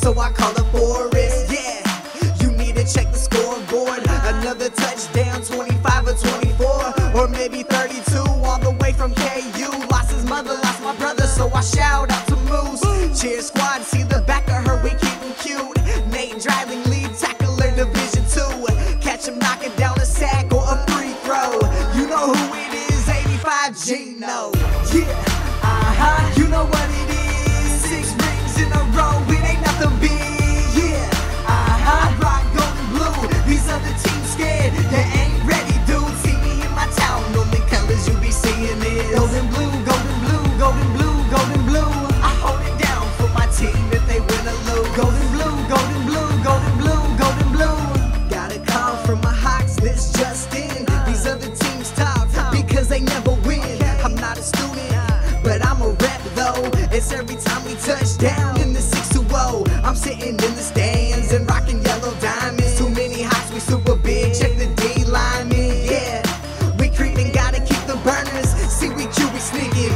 so I call up Forrest. Yeah, you need to check the scoreboard. Another touchdown, 25 or 24, or maybe 32, all the way from KU. Lost his mother, lost my brother, so I shout out to Moose. Cheer squad, see the back of her, we keepin' cute. Nate Driving, lead tackler, Division 2. Catch him knocking down a sack or a free throw. You know who it is, 85 Gino. Yeah, uh-huh, you know what it is. 6 rings in a row, it ain't nothing big. Yeah, uh-huh, I rock gold and blue. These other teams scared, they ain't ready, dude. See me in my town, only colors you be seeing is gold and blue, gold and blue, gold and blue, gold and blue. I hold it down for my team if they win or lose. Gold and blue, gold and blue, gold and blue, gold and blue. Got a call from my Hawks, this just in. These other teams top because they never win. I'm not a student, but I'm a rep though. It's every time we touch down in the 6-0. I'm sitting in the stands and rocking yellow diamonds. Too many Hawks, we super big. Check the D lineman, yeah. We creeping, gotta keep the burners. CWQ, we sneaking.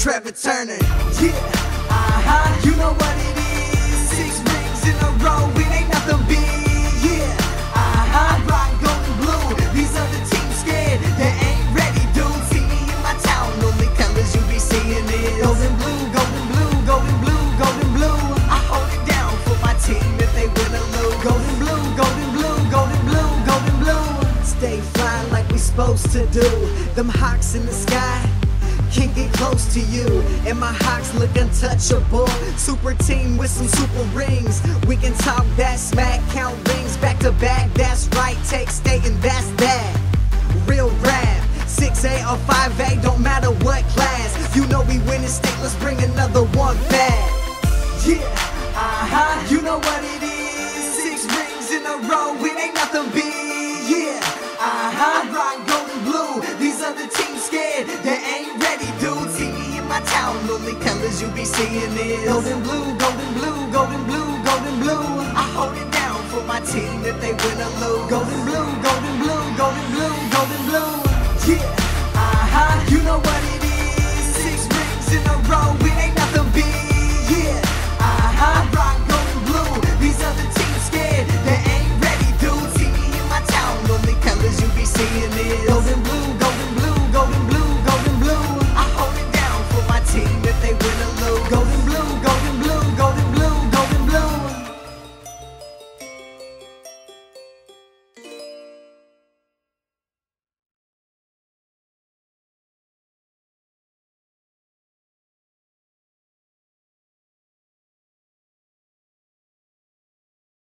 Trevor Turner, yeah. Uh-huh, you know what it is. 6 rings in a row, it ain't nothing big. Yeah, uh-huh, I rock gold and blue. These other teams scared, they ain't ready, dude. See me in my town, only colors you be seeing is gold and blue, gold and blue, gold and blue, gold and blue. I hold it down for my team if they win or lose. Gold and blue, gold and blue, gold and blue, gold and blue. Stay flying like we supposed to do. Them Hawks in the sky can't get close to you, and my Hawks look untouchable. Super team with some super rings. We can talk that smack, count rings back to back. That's right, take state and that's that. Real rap, 6A or 5A, don't matter what class. You know we winning state, let's bring another one back. Yeah, uh-huh, you know what it is. 6 rings in a row, it ain't nothing big. Yeah, uh-huh, I rock gold and blue. These other teams scared, they ain't ready, dude. See me in my town, only colors you be seeing is gold and blue, gold and blue.